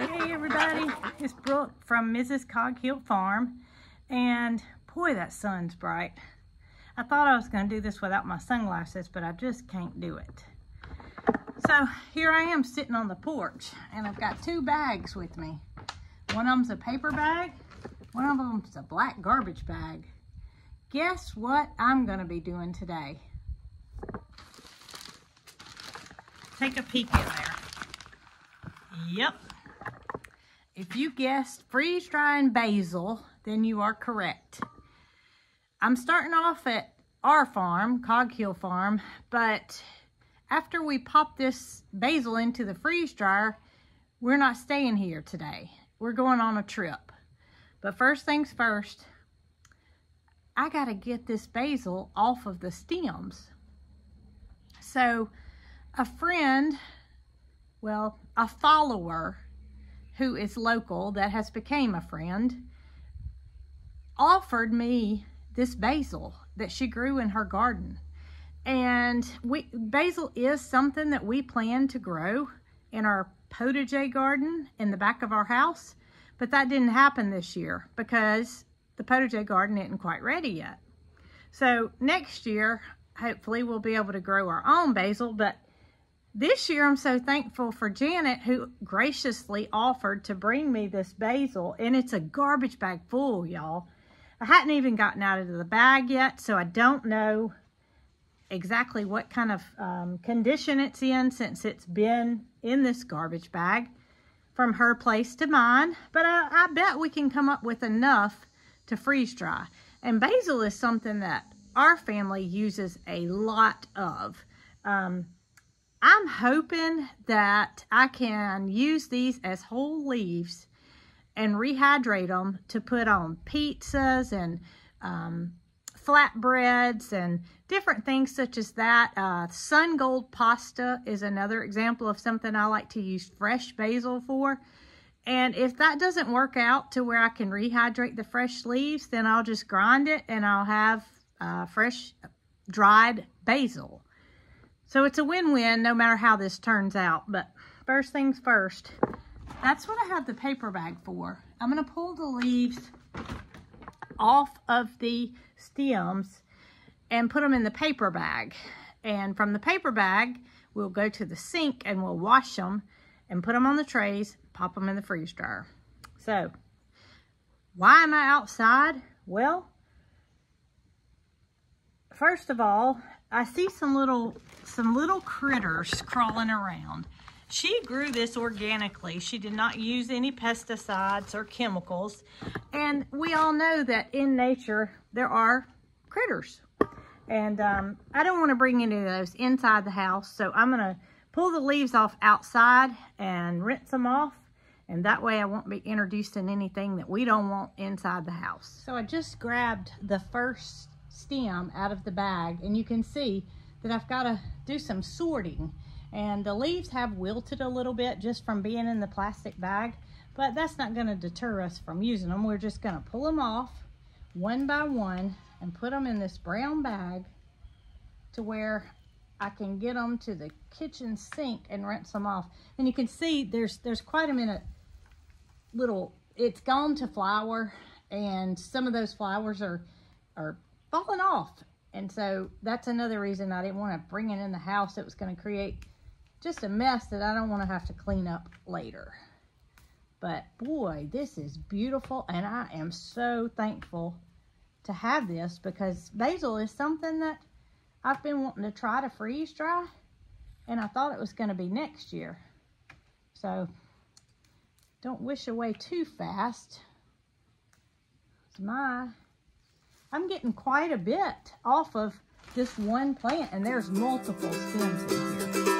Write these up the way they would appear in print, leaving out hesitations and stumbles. Hey everybody, it's Brooke from Mrs. Cog Hill Farm, and boy that sun's bright. I thought I was going to do this without my sunglasses, but I just can't do it. So here I am sitting on the porch, and I've got two bags with me. One of them's a paper bag, one of them's a black garbage bag. Guess what I'm going to be doing today? Take a peek in there. Yep. If you guessed freeze-drying basil, then you are correct. I'm starting off at our farm, Cog Hill Farm, but after we pop this basil into the freeze dryer, we're not staying here today. We're going on a trip. But first things first, I gotta get this basil off of the stems. So a friend, well, a follower who is local that has become a friend, offered me this basil that she grew in her garden. And basil is something that we plan to grow in our potager garden in the back of our house, but that didn't happen this year because the potager garden isn't quite ready yet. So next year, hopefully we'll be able to grow our own basil, but this year I'm so thankful for Janet, who graciously offered to bring me this basil, and it's a garbage bag full, y'all. I hadn't even gotten out of the bag yet, so I don't know exactly what kind of condition it's in since it's been in this garbage bag from her place to mine, but I bet we can come up with enough to freeze dry. And basil is something that our family uses a lot of. I'm hoping that I can use these as whole leaves and rehydrate them to put on pizzas and flatbreads and different things such as that. Sun Gold Pasta is another example of something I like to use fresh basil for. And if that doesn't work out to where I can rehydrate the fresh leaves, then I'll just grind it and I'll have fresh dried basil. So it's a win-win no matter how this turns out. But first things first, that's what I have the paper bag for. I'm going to pull the leaves off of the stems and put them in the paper bag. And from the paper bag, we'll go to the sink and we'll wash them and put them on the trays, pop them in the freeze dryer. So, why am I outside? Well, first of all, I see some little critters crawling around. She grew this organically. She did not use any pesticides or chemicals. And we all know that in nature, there are critters. And I don't want to bring any of those inside the house. So I'm going to pull the leaves off outside and rinse them off. And that way I won't be introducing anything that we don't want inside the house. So I just grabbed the first stem out of the bag. And you can see that I've got to do some sorting. And the leaves have wilted a little bit just from being in the plastic bag, but that's not going to deter us from using them. We're just going to pull them off one by one and put them in this brown bag to where I can get them to the kitchen sink and rinse them off. And you can see there's quite a minute little, it's gone to flower, and some of those flowers are falling off. And so that's another reason I didn't want to bring it in the house. It was going to create just a mess that I don't want to have to clean up later. But boy, this is beautiful, and I am so thankful to have this because basil is something that I've been wanting to try to freeze dry, and I thought it was going to be next year. So don't wish away too fast. I'm getting quite a bit off of this one plant, and there's multiple stems in here.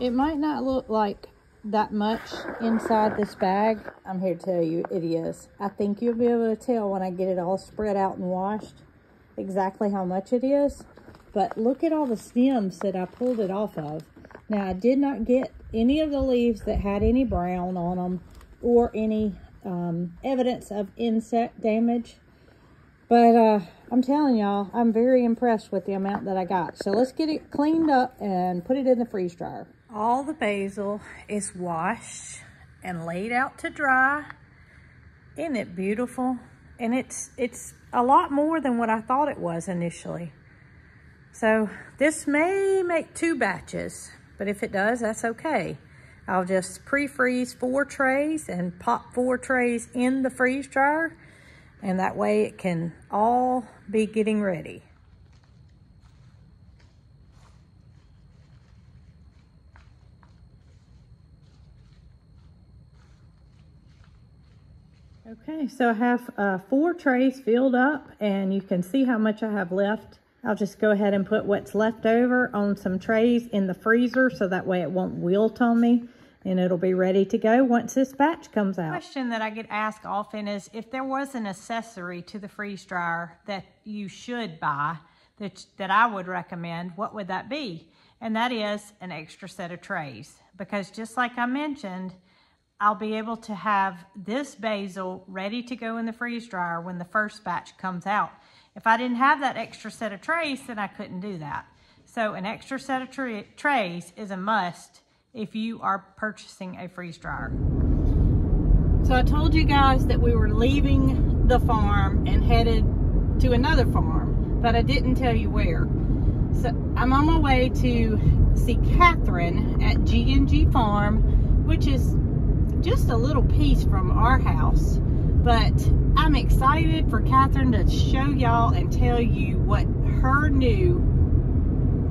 It might not look like that much inside this bag. I'm here to tell you it is. I think you'll be able to tell when I get it all spread out and washed exactly how much it is. But look at all the stems that I pulled it off of. Now, I did not get any of the leaves that had any brown on them or any evidence of insect damage. But I'm telling y'all, I'm very impressed with the amount that I got. So let's get it cleaned up and put it in the freeze dryer. All the basil is washed and laid out to dry. Isn't it beautiful? And it's a lot more than what I thought it was initially. So this may make two batches, but if it does, that's okay. I'll just pre-freeze 4 trays and pop 4 trays in the freeze dryer. And that way it can all be getting ready. Okay, so I have 4 trays filled up, and you can see how much I have left. I'll just go ahead and put what's left over on some trays in the freezer so that way it won't wilt on me. And it'll be ready to go once this batch comes out. The question that I get asked often is if there was an accessory to the freeze dryer that you should buy, that I would recommend, what would that be? And that is an extra set of trays. Because just like I mentioned, I'll be able to have this basil ready to go in the freeze dryer when the first batch comes out. If I didn't have that extra set of trays, then I couldn't do that. So an extra set of trays is a must if you are purchasing a freeze dryer. So I told you guys that we were leaving the farm and headed to another farm, but I didn't tell you where. So I'm on my way to see Catherine at G&G Farm, which is just a little piece from our house, but I'm excited for Catherine to show y'all and tell you what her new,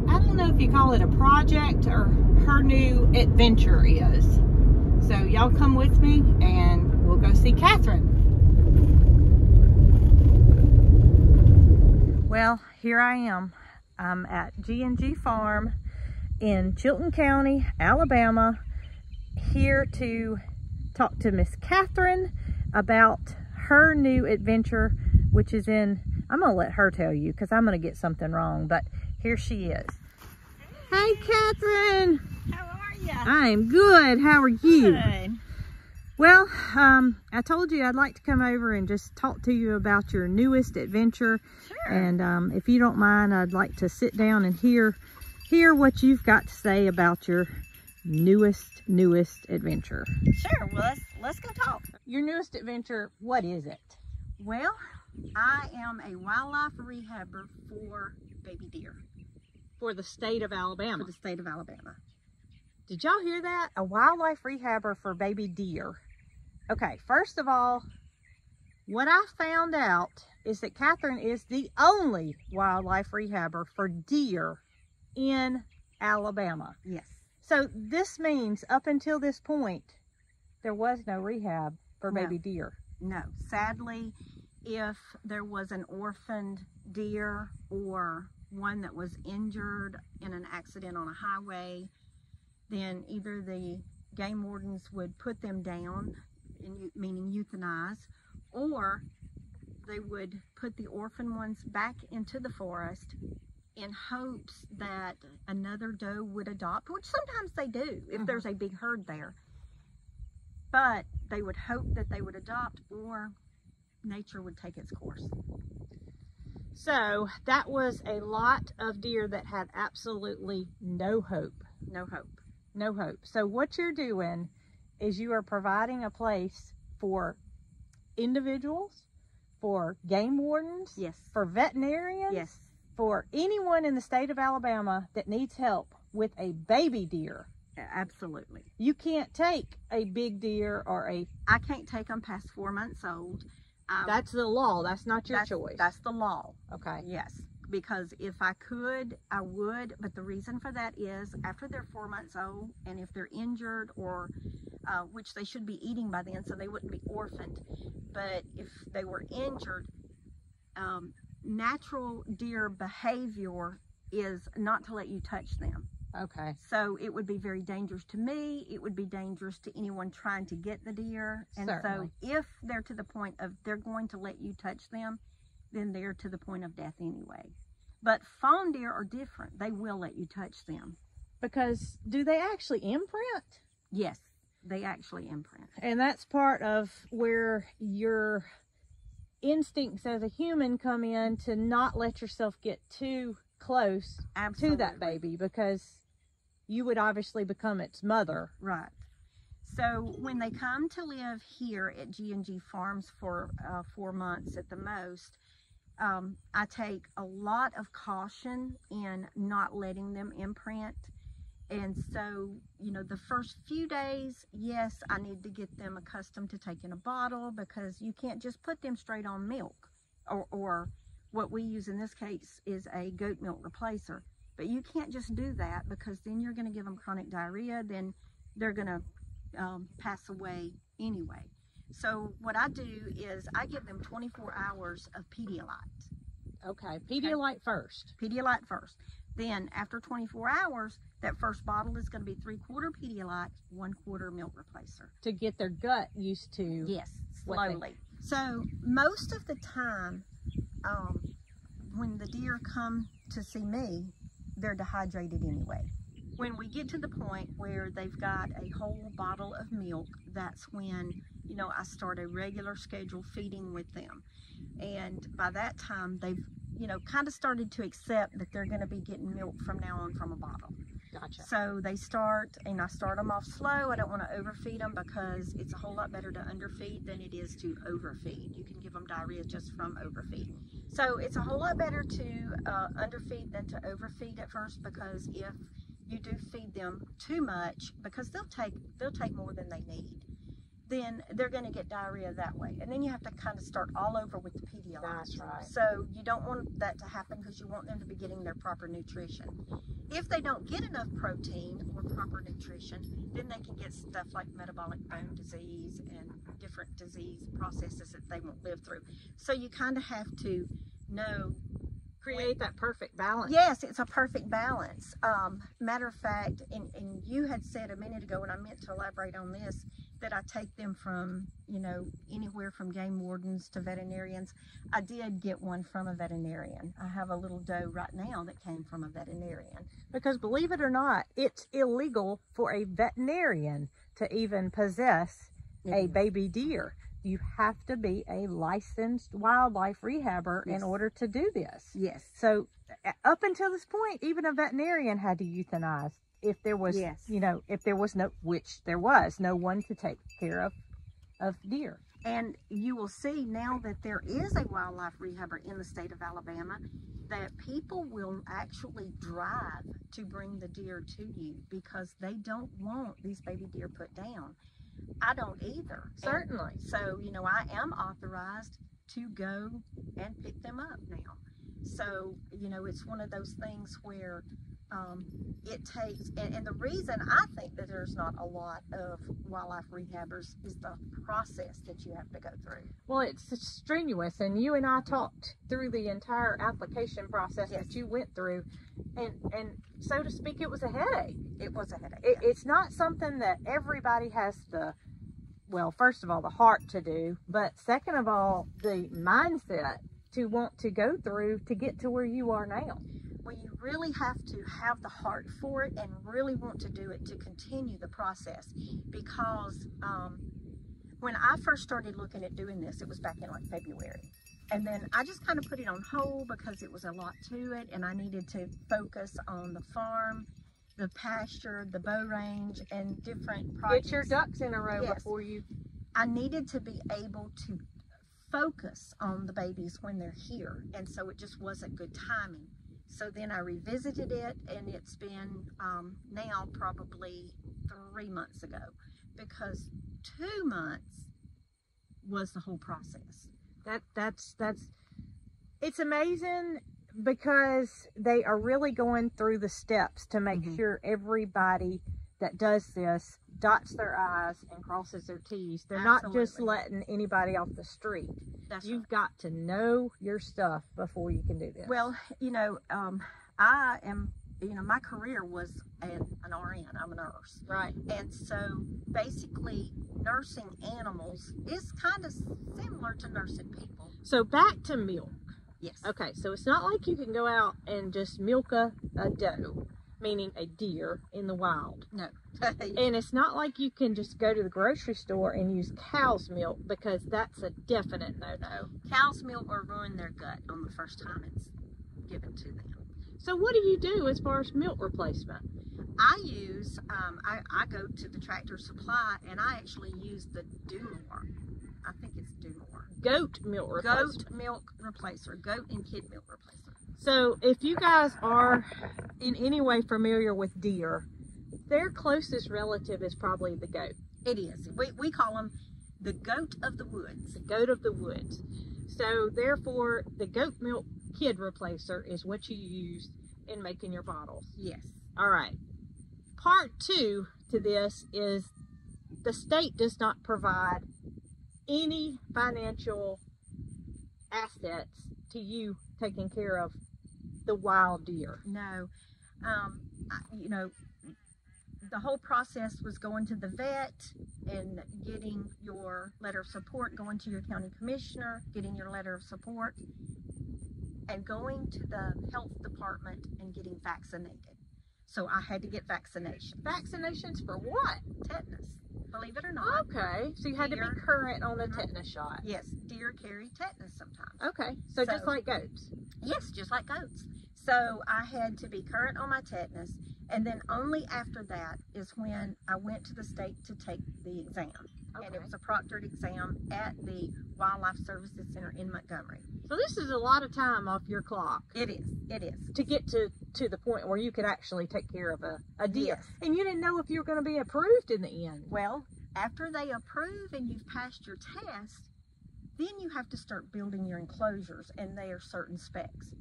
I don't know if you call it a project or her new adventure is. So y'all come with me and we'll go see Catherine. Well, here I am. I'm at G&G Farm in Chilton County, Alabama, here to talk to Miss Catherine about her new adventure, which is in, I'm gonna let her tell you because I'm gonna get something wrong, but here she is. Hey, Catherine. How are you? I'm good. How are you? Good. Well, I told you I'd like to come over and just talk to you about your newest adventure. Sure. And if you don't mind, I'd like to sit down and hear what you've got to say about your newest adventure. Sure. Well, let's go talk. Your newest adventure, what is it? Well, I am a wildlife rehabber for baby deer. For the state of Alabama. For the state of Alabama. Did y'all hear that? A wildlife rehabber for baby deer. Okay, first of all, what I found out is that Catherine is the only wildlife rehabber for deer in Alabama. Yes. So this means up until this point, there was no rehab for baby deer. No. Sadly, if there was an orphaned deer or one that was injured in an accident on a highway, then either the game wardens would put them down, meaning euthanize, or they would put the orphan ones back into the forest in hopes that another doe would adopt, which sometimes they do if there's a big herd there. But they would hope that they would adopt or nature would take its course. So that was a lot of deer that had absolutely no hope. No hope. No hope. So what you're doing is you are providing a place for individuals, for game wardens, yes, for veterinarians, yes, for anyone in the state of Alabama that needs help with a baby deer. Absolutely. You can't take a big deer or a... I can't take them past 4 months old. That's the law. That's not your choice. That's the law. Okay. Yes. Because if I could, I would. But the reason for that is after they're 4 months old and if they're injured or, which they should be eating by then, so they wouldn't be orphaned. But if they were injured, natural deer behavior is not to let you touch them. Okay. So it would be very dangerous to me. It would be dangerous to anyone trying to get the deer. And certainly. So if they're to the point of they're going to let you touch them, then they're to the point of death anyway. But fawn deer are different. They will let you touch them. Because do they actually imprint? Yes, they actually imprint. And that's part of where your instincts as a human come in to not let yourself get too close Absolutely. To that baby, because you would obviously become its mother. Right. So when they come to live here at G&G Farms for 4 months at the most, I take a lot of caution in not letting them imprint. And so, you know, the first few days, yes, I need to get them accustomed to taking a bottle, because you can't just put them straight on milk, or what we use in this case is a goat milk replacer. But you can't just do that, because then you're going to give them chronic diarrhea, then they're going to pass away anyway. So what I do is I give them 24 hours of Pedialyte. Okay, Pedialyte okay. first. Pedialyte first. Then after 24 hours, that first bottle is going to be 3/4 Pedialyte, 1/4 milk replacer. To get their gut used to. Yes, slowly. So most of the time, when the deer come to see me, they're dehydrated anyway. When we get to the point where they've got a whole bottle of milk, that's when, you know, I start a regular schedule feeding with them. And by that time, they've, you know, kind of started to accept that they're going to be getting milk from now on from a bottle. Gotcha. So they start, and I start them off slow. I don't want to overfeed them, because it's a whole lot better to underfeed than it is to overfeed. You can give them diarrhea just from overfeeding. So it's a whole lot better to underfeed than to overfeed at first, because if you do feed them too much, because they'll take more than they need, then they're going to get diarrhea that way. And then you have to kind of start all over with the Pedialyte. That's right. So you don't want that to happen, because you want them to be getting their proper nutrition. If they don't get enough protein or proper nutrition, then they can get stuff like metabolic bone disease and different disease processes that they won't live through. So you kind of have to know, create that perfect balance. Yes, it's a perfect balance. Matter of fact, and you had said a minute ago, and I meant to elaborate on this, that I take them from, you know, anywhere from game wardens to veterinarians. I did get one from a veterinarian. I have a little doe right now that came from a veterinarian. Because believe it or not, it's illegal for a veterinarian to even possess a baby deer. You have to be a licensed wildlife rehabber in order to do this. Yes. So up until this point, even a veterinarian had to euthanize if there was, you know, if there was no, which there was no one to take care of deer. And you will see now that there is a wildlife rehabber in the state of Alabama, that people will actually drive to bring the deer to you, because they don't want these baby deer put down. I don't either. Certainly. And so, you know, I am authorized to go and pick them up now. So, you know, it's one of those things where it takes, and the reason I think that there's not a lot of wildlife rehabbers is the process that you have to go through. Well, it's strenuous, and you and I talked through the entire application process that you went through, and so to speak, it was a headache. It was a headache. It's not something that everybody has the, well, first of all, the heart to do, but second of all, the mindset to want to go through to get to where you are now. Well, you really have to have the heart for it and really want to do it to continue the process, because when I first started looking at doing this, it was back in like February. And then I just kind of put it on hold, because it was a lot to it, and I needed to focus on the farm, the pasture, the bow range, and different projects. Get your ducks in a row before you... I needed to be able to focus on the babies when they're here, and so it just wasn't good timing. So then I revisited it, and it's been now probably 3 months ago, because 2 months was the whole process. That's it's amazing, because they are really going through the steps to make sure everybody that does this dots their I's and crosses their T's. They're not just letting anybody off the street. You've got to know your stuff before you can do this. Well, you know, I am you know, my career was an RN. I'm a nurse. Right. And so basically nursing animals is kind of similar to nursing people. So back to milk. Yes. Okay, so it's not like you can go out and just milk a doe, meaning a deer, in the wild. No. And it's not like you can just go to the grocery store and use cow's milk, because that's a definite no-no. Cow's milk will ruin their gut on the first time it's given to them. So what do you do as far as milk replacement? I use, I go to the Tractor Supply, and I actually use the Dumor. I think it's Dumor. Goat milk replacer. Goat milk replacer. Goat and kid milk replacer. So if you guys are in any way familiar with deer, their closest relative is probably the goat. It is. We call them the goat of the woods. The goat of the woods. So therefore, the goat milk kid replacer is what you use in making your bottles. Yes. All right. Part two to this is the state does not provide any financial assets to you taking care of the wild deer. No. You know, the whole process was going to the vet and getting your letter of support, going to your county commissioner, getting your letter of support, and going to the health department and getting vaccinated. So I had to get vaccination. Vaccinations for what? Tetanus. Believe it or not. Okay. So you had to be current on the tetanus shot. Yes. Deer carry tetanus sometimes. Okay. So just like goats. Yes, just like goats. So I had to be current on my tetanus, and then only after that is when I went to the state to take the exam. Okay. And it was a proctored exam at the Wildlife Services Center in Montgomery. So this is a lot of time off your clock. It is. It is. To get to the point where you could actually take care of a deer. Yes. And you didn't know if you were going to be approved in the end. Well, after they approve and you've passed your test, then you have to start building your enclosures, and they are certain specs.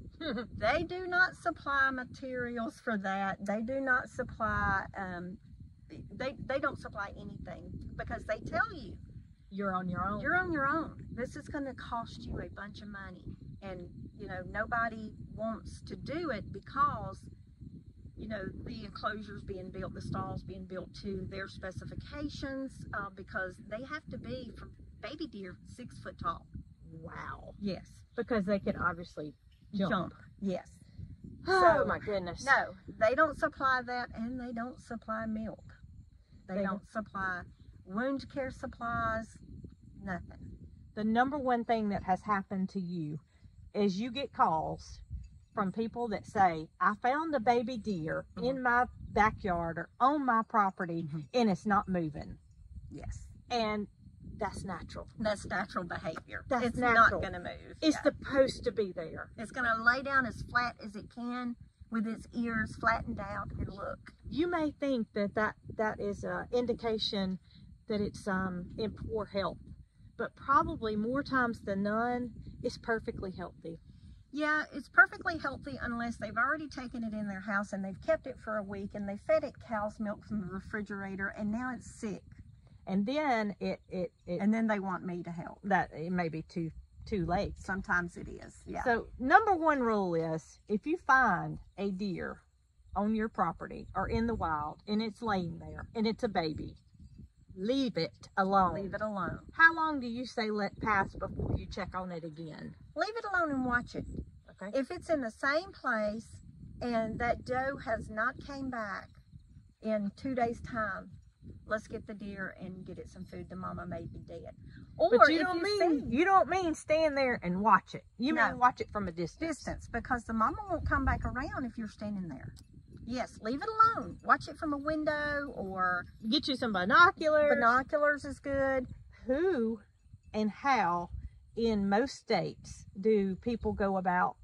They do not supply materials for that. They do not supply... They don't supply anything, because they tell you you're on your own. You're on your own. This is going to cost you a bunch of money, and you know nobody wants to do it, because you know the enclosures being built, the stalls being built to their specifications, because they have to be for baby deer 6 foot tall. Wow. Yes. Because they can obviously jump. Yes. So, oh my goodness. No, they don't supply that, and they don't supply milk. They don't supply wound care supplies, nothing. The number one thing that has happened to you is you get calls from people that say, I found a baby deer in my backyard or on my property, and it's not moving. Yes. And that's natural. That's natural behavior. It's not going to move. It's supposed to be there. It's going to lay down as flat as it can with its ears flattened out and look. You may think that is an indication that it's in poor health, but probably more times than none, it's perfectly healthy. Yeah, it's perfectly healthy unless they've already taken it in their house and they've kept it for a week and they fed it cow's milk from the refrigerator and now it's sick. And then and then they want me to help. That it may be too late. Sometimes it is. Yeah. So number one rule is, if you find a deer on your property or in the wild and it's laying there and it's a baby, leave it alone. Leave it alone. How long do you say let pass before you check on it again? Leave it alone and watch it. Okay. If it's in the same place and that doe has not came back in 2 days' time, let's get the deer and get it some food. The mama may be dead. Or but you don't mean stand there and watch it. You mean watch it from a distance. Because the mama won't come back around if you're standing there. Yes, leave it alone. Watch it from a window, or get you some binoculars. Binoculars is good. Who and how in most states do people go about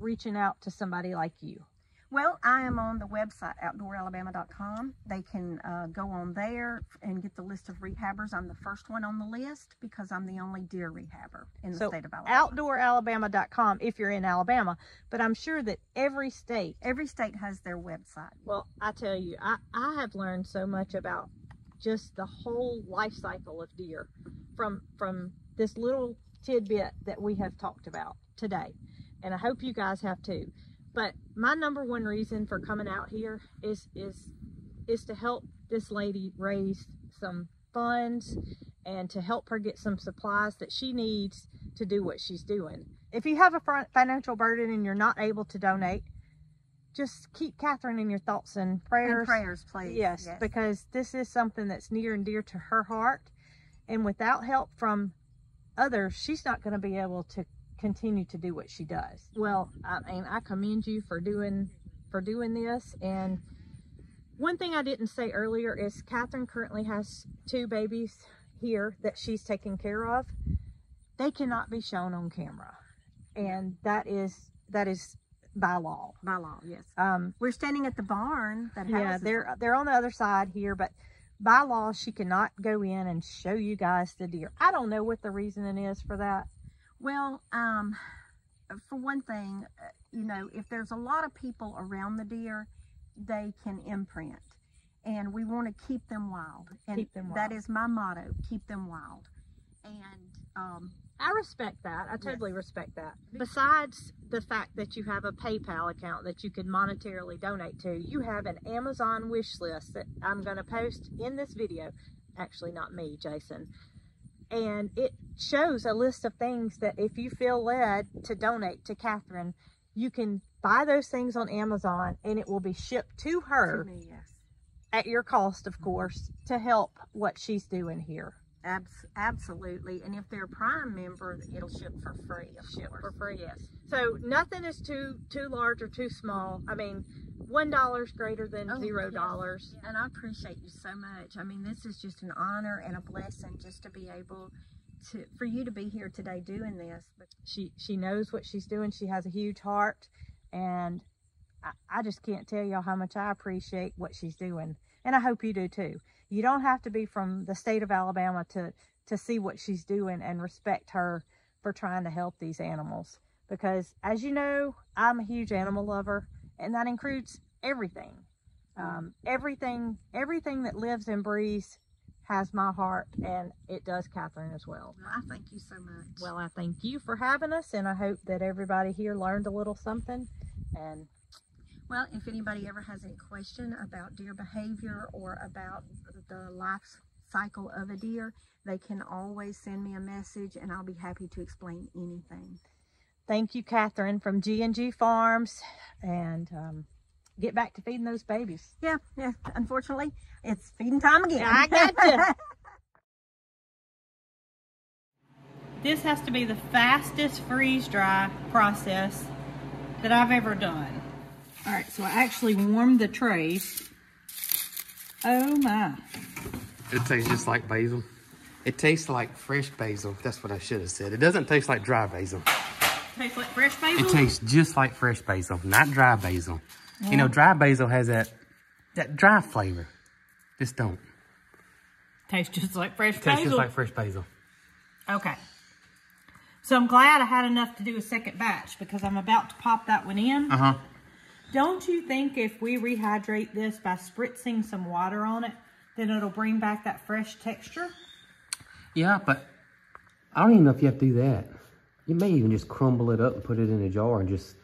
reaching out to somebody like you? Well, I am on the website, OutdoorAlabama.com. They can go on there and get the list of rehabbers. I'm the first one on the list because I'm the only deer rehabber in the state of Alabama. OutdoorAlabama.com if you're in Alabama. But I'm sure that every state has their website. Well, I tell you, I have learned so much about just the whole life cycle of deer from this little tidbit that we have talked about today. And I hope you guys have too. But my number one reason for coming out here is to help this lady raise some funds and to help her get some supplies that she needs to do what she's doing. If you have a financial burden and you're not able to donate, just keep Catherine in your thoughts and prayers. And prayers, please. Yes, because this is something that's near and dear to her heart. And without help from others, she's not going to be able to continue to do what she does. Well, I mean, I commend you for doing this. And one thing I didn't say earlier is Catherine currently has 2 babies here that she's taking care of. They cannot be shown on camera, and that is by law. By law, yes. We're standing at the barn that houses. Yeah, they're on the other side here, but by law, she cannot go in and show you guys the deer. I don't know what the reasoning is for that. Well, for one thing, you know, if there's a lot of people around the deer, they can imprint. And we want to keep them wild. And keep them wild. That is my motto, keep them wild. And I respect that. I totally respect that. Besides the fact that you have a PayPal account that you can monetarily donate to, you have an Amazon wish list that I'm going to post in this video. Actually, not me, Jason. And it shows a list of things that if you feel led to donate to Catherine, you can buy those things on Amazon and it will be shipped to her. To me, yes. At your cost, of course, to help what she's doing here. Absolutely, and if they're a Prime member, it'll ship for free. Yes. So nothing is too large or too small. I mean, $1 is greater than $0. Yes. And I appreciate you so much. I mean, this is just an honor and a blessing just to be able to for you to be here today doing this. But she knows what she's doing. She has a huge heart, and I just can't tell y'all how much I appreciate what she's doing, and I hope you do too. You don't have to be from the state of Alabama to see what she's doing and respect her for trying to help these animals. Because as you know, I'm a huge animal lover, and that includes everything. Everything that lives and breathes has my heart, and it does Catherine as well. Well, I thank you so much. Well, I thank you for having us, and I hope that everybody here learned a little something. And well, if anybody ever has any question about deer behavior or about the life cycle of a deer, they can always send me a message and I'll be happy to explain anything. Thank you, Catherine, from G&G Farms, and get back to feeding those babies. Yeah, unfortunately, it's feeding time again. I gotcha. This has to be the fastest freeze-dry process that I've ever done. All right, so I actually warmed the trays. Oh my. It tastes just like basil. It tastes like fresh basil. That's what I should have said. It doesn't taste like dry basil. It tastes like fresh basil? It tastes just like fresh basil, not dry basil. Yeah. You know, dry basil has that dry flavor. This don't. Tastes just like fresh basil. Tastes just like fresh basil. Okay. So I'm glad I had enough to do a second batch because I'm about to pop that one in. Uh-huh. Don't you think if we rehydrate this by spritzing some water on it, then it'll bring back that fresh texture? Yeah, but I don't even know if you have to do that. You may even just crumble it up and put it in a jar and just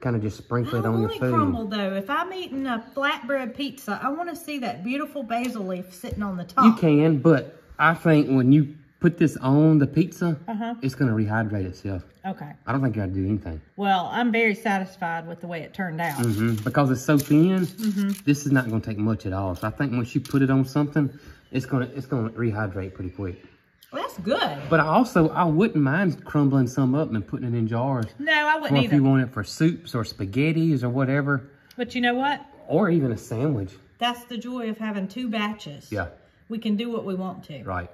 kind of just sprinkle it on your food. I don't want to crumble, though. If I'm eating a flatbread pizza, I want to see that beautiful basil leaf sitting on the top. You can, but I think when you put this on the pizza, it's going to rehydrate itself. Okay. I don't think you got to do anything. Well, I'm very satisfied with the way it turned out. Because it's so thin, this is not going to take much at all. So I think once you put it on something, it's going to rehydrate pretty quick. Well, that's good. But I wouldn't mind crumbling some up and putting it in jars. No, I wouldn't either. If you want it for soups or spaghettis or whatever. But you know what? Or even a sandwich. That's the joy of having 2 batches. Yeah. We can do what we want to. Right.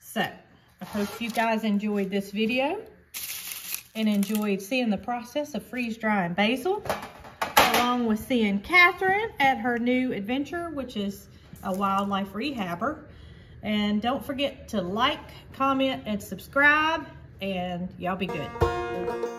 So, I hope you guys enjoyed this video and enjoyed seeing the process of freeze-drying basil, along with seeing Catherine at her new adventure, which is a wildlife rehabber. And don't forget to like, comment, and subscribe, and y'all be good.